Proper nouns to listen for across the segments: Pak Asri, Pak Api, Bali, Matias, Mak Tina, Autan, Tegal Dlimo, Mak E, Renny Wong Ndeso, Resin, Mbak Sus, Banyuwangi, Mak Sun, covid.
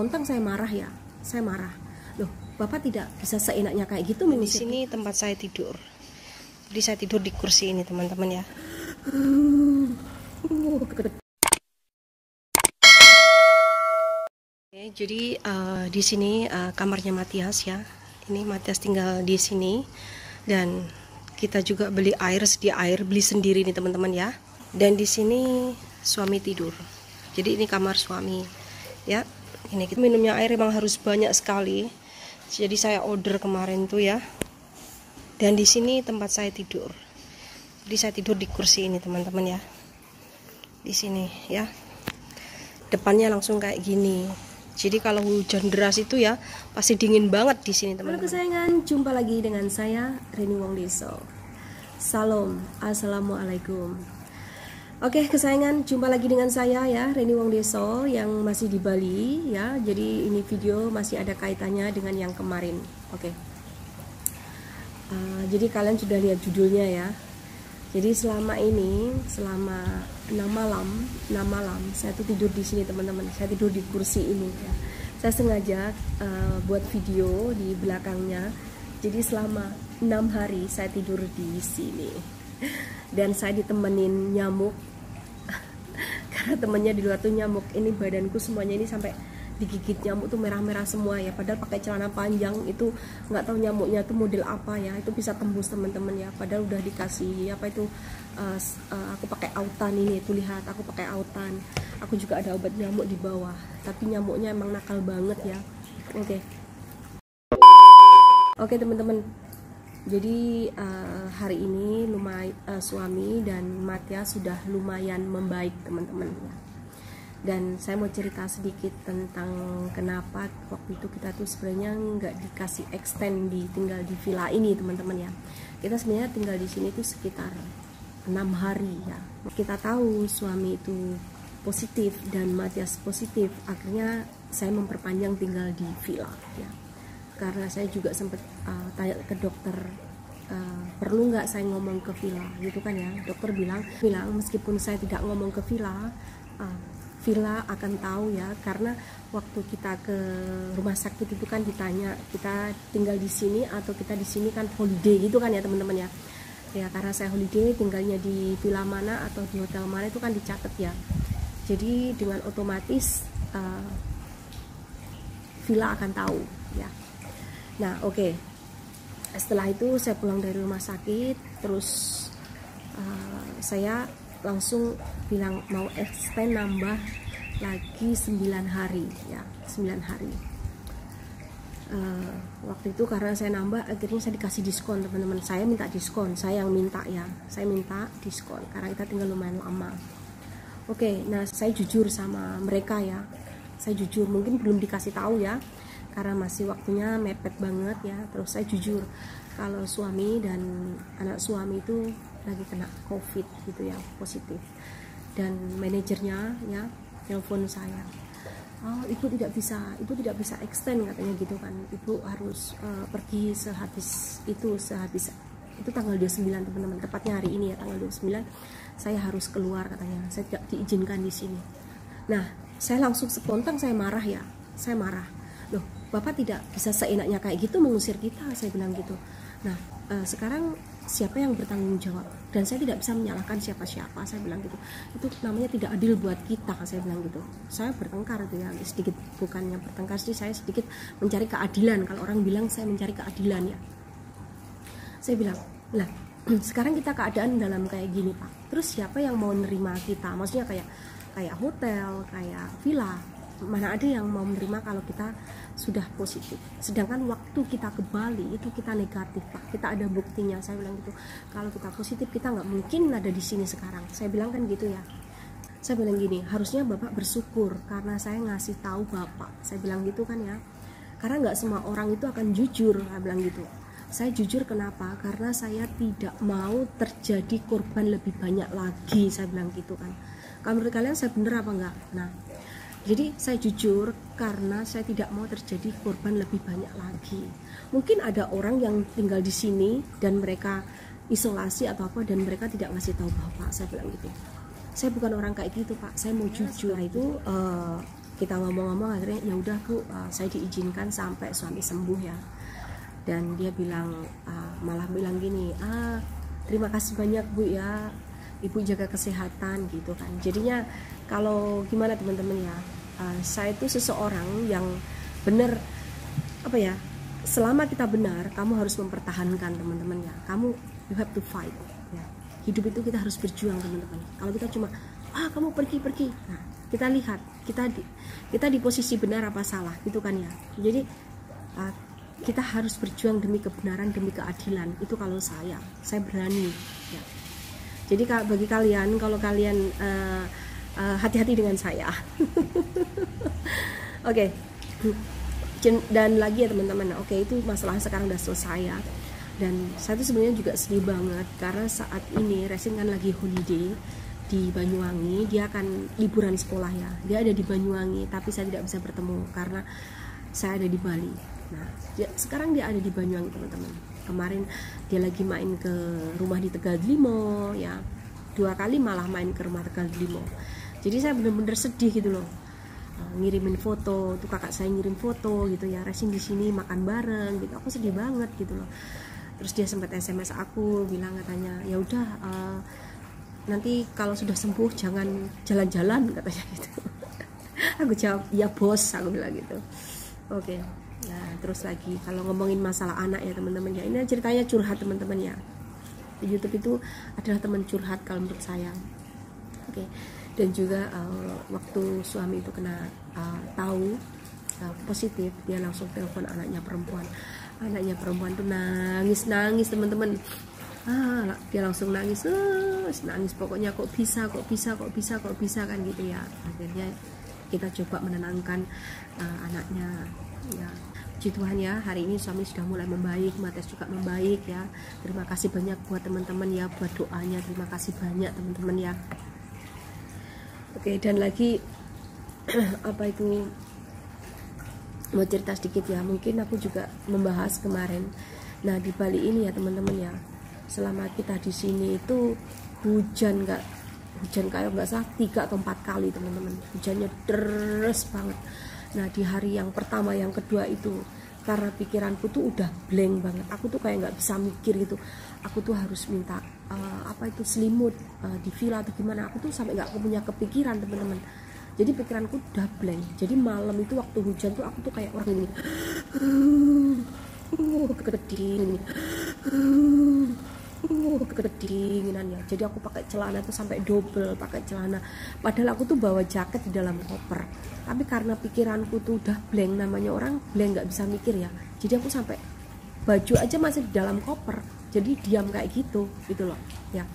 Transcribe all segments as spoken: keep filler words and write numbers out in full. Kontang saya marah ya, saya marah. Loh, Bapak tidak bisa seenaknya kayak gitu. Di sini tempat saya tidur. Jadi saya tidur di kursi ini teman-teman ya. Oke, jadi uh, di sini uh, kamarnya Matias ya. Ini Matias tinggal di sini dan kita juga beli air, sedia air beli sendiri nih teman-teman ya. Dan di sini suami tidur. Jadi ini kamar suami ya. Ini kita minumnya air memang harus banyak sekali. Jadi saya order kemarin tuh ya. Dan di sini tempat saya tidur. Jadi saya tidur di kursi ini teman-teman ya. Di sini ya. Depannya langsung kayak gini. Jadi kalau hujan deras itu ya pasti dingin banget di sini teman-teman. Halo kesayangan, jumpa lagi dengan saya Renny Wong Ndeso. Salam, assalamualaikum. Oke kesayangan, jumpa lagi dengan saya ya Renny Wong Ndeso yang masih di Bali ya. Jadi ini video masih ada kaitannya dengan yang kemarin. Oke. Uh, jadi kalian sudah lihat judulnya ya. Jadi selama ini selama enam malam, enam malam saya tuh tidur di sini teman-teman. Saya tidur di kursi ini ya. Saya sengaja uh, buat video di belakangnya. Jadi selama enam hari saya tidur di sini. Dan saya ditemenin nyamuk. Karena temennya di luar tuh nyamuk. Ini badanku semuanya ini sampai digigit nyamuk tuh merah-merah semua ya. Padahal pakai celana panjang itu nggak tahu nyamuknya tuh model apa ya. Itu bisa tembus teman-teman ya. Padahal udah dikasih apa itu uh, uh, aku pakai autan ini. Tuh lihat aku pakai autan. Aku juga ada obat nyamuk di bawah. Tapi nyamuknya emang nakal banget ya. Oke. Okay. Oke okay, teman-teman. Jadi uh, hari ini lumay uh, suami dan Matias sudah lumayan membaik teman-teman ya. Dan saya mau cerita sedikit tentang kenapa waktu itu kita tuh sebenarnya nggak dikasih extend di tinggal di villa ini teman-teman ya. Kita sebenarnya tinggal di sini tuh sekitar enam hari ya. Kita tahu suami itu positif dan Matias positif, akhirnya saya memperpanjang tinggal di villa ya. Karena saya juga sempat uh, tanya ke dokter, uh, perlu nggak saya ngomong ke villa gitu kan ya. Dokter bilang bilang meskipun saya tidak ngomong ke villa, uh, villa akan tahu ya. Karena waktu kita ke rumah sakit itu kan ditanya kita tinggal di sini atau kita di sini kan holiday gitu kan ya teman-teman ya. Ya karena saya holiday tinggalnya di villa mana atau di hotel mana itu kan dicatat ya. Jadi dengan otomatis uh, villa akan tahu ya. Nah oke, okay. Setelah itu saya pulang dari rumah sakit, terus uh, saya langsung bilang mau extend nambah lagi sembilan hari ya, sembilan hari. Uh, waktu itu karena saya nambah akhirnya saya dikasih diskon teman-teman, saya minta diskon, saya yang minta ya, saya minta diskon karena kita tinggal lumayan lama. Oke, okay, nah saya jujur sama mereka ya, saya jujur mungkin belum dikasih tahu ya. Karena masih waktunya mepet banget ya. Terus saya jujur kalau suami dan anak suami itu lagi kena covid gitu ya, positif. Dan manajernya ya telepon saya, oh ibu tidak bisa, ibu tidak bisa extend katanya gitu kan. Ibu harus uh, pergi sehabis itu, sehabis itu tanggal dua puluh sembilan teman-teman. Tepatnya hari ini ya tanggal dua puluh sembilan saya harus keluar katanya. Saya tidak diizinkan di sini. Nah saya langsung spontan saya marah ya, saya marah. Loh, Bapak tidak bisa seenaknya kayak gitu mengusir kita, saya bilang gitu. Nah, eh, sekarang siapa yang bertanggung jawab? Dan saya tidak bisa menyalahkan siapa-siapa, saya bilang gitu. Itu namanya tidak adil buat kita, saya bilang gitu. Saya bertengkar itu ya, sedikit bukannya bertengkar sih, saya sedikit mencari keadilan. Kalau orang bilang saya mencari keadilan ya. Saya bilang, lah, sekarang kita keadaan dalam kayak gini Pak. Terus siapa yang mau nerima kita? Maksudnya kayak kayak hotel, kayak villa. Mana ada yang mau menerima kalau kita sudah positif, sedangkan waktu kita ke Bali itu kita negatif Pak, kita ada buktinya, saya bilang gitu. Kalau kita positif kita nggak mungkin ada di sini sekarang, saya bilang kan gitu ya. Saya bilang gini, harusnya Bapak bersyukur karena saya ngasih tahu Bapak, saya bilang gitu kan ya. Karena nggak semua orang itu akan jujur, saya bilang gitu. Saya jujur kenapa? Karena saya tidak mau terjadi korban lebih banyak lagi, saya bilang gitu kan. Kalau menurut kalian saya bener apa enggak? Nah jadi saya jujur karena saya tidak mau terjadi korban lebih banyak lagi. Mungkin ada orang yang tinggal di sini dan mereka isolasi atau apa dan mereka tidak ngasih tahu Bapak, saya bilang gitu. Saya bukan orang kayak gitu Pak, saya mau jujur. Setelah itu uh, kita ngomong-ngomong, akhirnya ya udah Bu, uh, saya diizinkan sampai suami sembuh ya. Dan dia bilang, uh, malah bilang gini, ah terima kasih banyak Bu ya, Ibu jaga kesehatan gitu kan. Jadinya kalau gimana teman-teman ya, uh, saya itu seseorang yang benar apa ya, selama kita benar, kamu harus mempertahankan teman-teman ya. Kamu you have to fight ya. Hidup itu kita harus berjuang teman-teman. Kalau kita cuma ah kamu pergi-pergi, nah, kita lihat kita di kita di posisi benar apa salah gitu kan ya. Jadi uh, kita harus berjuang demi kebenaran, demi keadilan. Itu kalau saya, saya berani ya. Jadi bagi kalian, kalau kalian uh, uh, hati-hati dengan saya. Oke, okay. Dan lagi ya teman-teman, oke okay, itu masalah sekarang udah selesai ya. Dan saya tuh sebenarnya juga sedih banget karena saat ini Resin kan lagi holiday di Banyuwangi. Dia akan liburan sekolah ya, dia ada di Banyuwangi, tapi saya tidak bisa bertemu karena saya ada di Bali. Nah, dia, sekarang dia ada di Banyuwangi teman-teman. Kemarin dia lagi main ke rumah di Tegal Dlimo ya, dua kali malah main ke rumah Tegal Dlimo. Jadi saya bener-bener sedih gitu loh, ngirimin foto, tuh kakak saya ngirim foto gitu ya, Resin di sini makan bareng gitu. Aku sedih banget gitu loh. Terus dia sempat S M S aku bilang katanya, ya udah uh, nanti kalau sudah sembuh jangan jalan-jalan katanya gitu. Aku jawab, ya bos, aku bilang gitu. Oke, okay. Nah, terus lagi kalau ngomongin masalah anak ya teman-teman ya, ini ceritanya curhat teman-teman ya. Di YouTube itu adalah teman curhat kalau menurut saya. Oke, okay. Dan juga uh, waktu suami itu kena uh, tahu uh, positif, dia langsung telepon anaknya perempuan. Anaknya perempuan tuh nangis-nangis teman-teman. Ah, dia langsung nangis, nangis pokoknya kok bisa, kok bisa, kok bisa, kok bisa kan gitu ya. Akhirnya kita coba menenangkan uh, anaknya ya. Puji Tuhan ya, hari ini suami sudah mulai membaik, Matias juga membaik ya. Terima kasih banyak buat teman-teman ya, buat doanya, terima kasih banyak teman-teman ya. Oke, dan lagi apa itu, mau cerita sedikit ya, mungkin aku juga membahas kemarin. Nah, di Bali ini ya teman-teman ya, selama kita di sini itu hujan nggak hujan kayak nggak salah tiga atau empat kali teman-teman, hujannya deres banget. Nah, di hari yang pertama, yang kedua itu karena pikiranku tuh udah blank banget, aku tuh kayak nggak bisa mikir gitu. Aku tuh harus minta uh, apa itu selimut uh, di villa atau gimana, aku tuh sampai nggak punya kepikiran teman-teman. Jadi pikiranku udah blank. Jadi malam itu waktu hujan tuh aku tuh kayak orang ini kedinginan, kedinginan ya. Jadi aku pakai celana tuh sampai double, pakai celana, padahal aku tuh bawa jaket di dalam koper. Tapi karena pikiranku tuh udah blank, namanya orang blank nggak bisa mikir ya. Jadi aku sampai baju aja masih di dalam koper. Jadi diam kayak gitu, gitu loh ya.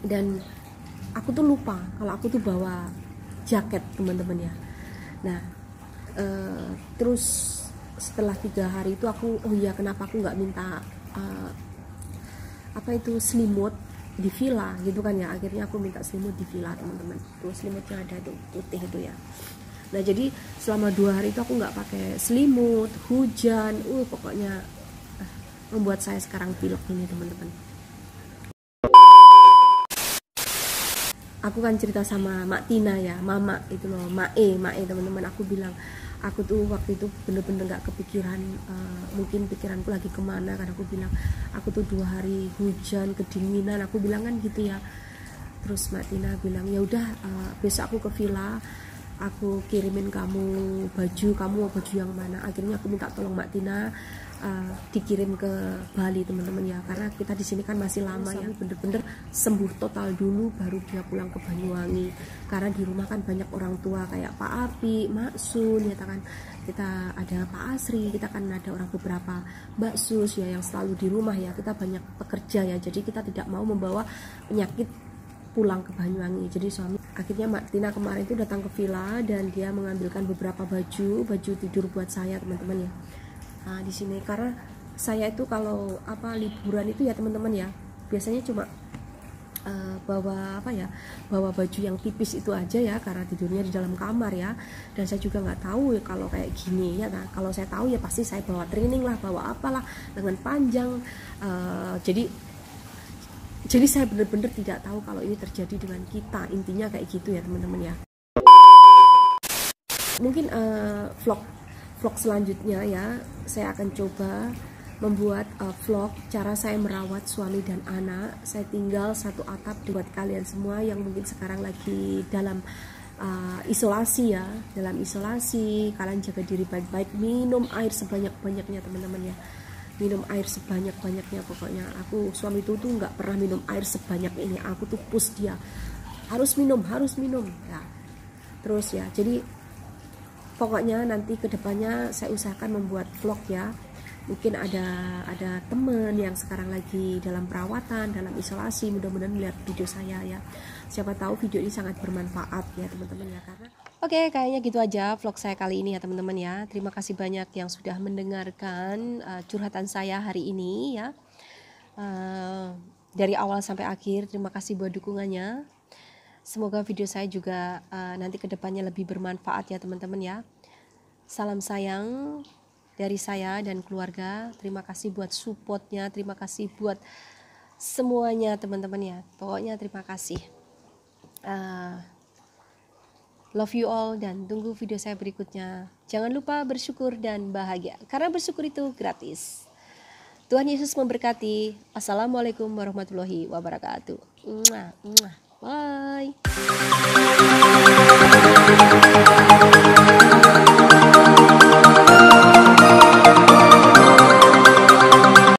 Dan aku tuh lupa kalau aku tuh bawa jaket teman-teman ya. Nah, e, terus setelah tiga hari itu aku, oh iya kenapa aku nggak minta e, apa itu selimut di villa gitu kan ya. Akhirnya aku minta selimut di villa teman-teman, tuh selimutnya ada tuh putih itu ya. Nah, jadi selama dua hari itu aku nggak pakai selimut, hujan, uh pokoknya eh, membuat saya sekarang pilek ini teman-teman. Aku kan cerita sama Mak Tina ya, Mama itu loh, Mak E, Mak E teman-teman. Aku bilang aku tuh waktu itu bener-bener gak kepikiran, uh, mungkin pikiranku lagi kemana kan. Aku bilang aku tuh dua hari hujan, kedinginan, aku bilang kan gitu ya. Terus Mak Tina bilang ya udah uh, besok aku ke villa, aku kirimin kamu baju, kamu mau baju yang mana. Akhirnya aku minta tolong Mak Tina uh, dikirim ke Bali teman-teman ya, karena kita di sini kan masih lama ya. Bener-bener sembuh total dulu baru dia pulang ke Banyuwangi, karena di rumah kan banyak orang tua kayak Pak Api, Mak Sun ya kan, kita ada Pak Asri, kita kan ada orang beberapa Mbak Sus ya yang selalu di rumah ya. Kita banyak pekerja ya, jadi kita tidak mau membawa penyakit pulang ke Banyuwangi. Jadi suami akhirnya, Mak Tina kemarin itu datang ke villa dan dia mengambilkan beberapa baju, baju tidur buat saya teman-teman ya. Nah, di sini karena saya itu kalau apa liburan itu ya teman-teman ya, biasanya cuma uh, bawa apa ya, bawa baju yang tipis itu aja ya, karena tidurnya di dalam kamar ya. Dan saya juga nggak tahu ya kalau kayak gini ya. Nah, kalau saya tahu ya pasti saya bawa training lah, bawa apalah lengan panjang. Uh, jadi Jadi saya benar-benar tidak tahu kalau ini terjadi dengan kita, intinya kayak gitu ya teman-teman ya. Mungkin uh, vlog vlog selanjutnya ya, saya akan coba membuat uh, vlog cara saya merawat suami dan anak. Saya tinggal satu atap. Buat kalian semua yang mungkin sekarang lagi dalam uh, isolasi ya, dalam isolasi, kalian jaga diri baik-baik, minum air sebanyak-banyaknya teman-teman ya, minum air sebanyak-banyaknya. Pokoknya aku suami itu tuh nggak pernah minum air sebanyak ini, aku tuh push dia harus minum, harus minum ya, terus ya. Jadi pokoknya nanti kedepannya saya usahakan membuat vlog ya. Mungkin ada ada teman yang sekarang lagi dalam perawatan, dalam isolasi, mudah-mudahan melihat video saya ya. Siapa tahu video ini sangat bermanfaat ya teman-teman ya. Karena oke, kayaknya gitu aja vlog saya kali ini ya teman-teman ya. Terima kasih banyak yang sudah mendengarkan uh, curhatan saya hari ini ya. Uh, dari awal sampai akhir, terima kasih buat dukungannya. Semoga video saya juga uh, nanti kedepannya lebih bermanfaat ya teman-teman ya. Salam sayang dari saya dan keluarga. Terima kasih buat supportnya, terima kasih buat semuanya teman-teman ya. Pokoknya terima kasih. Uh, love you all, dan tunggu video saya berikutnya. Jangan lupa bersyukur dan bahagia, karena bersyukur itu gratis. Tuhan Yesus memberkati. Assalamualaikum warahmatullahi wabarakatuh. Bye.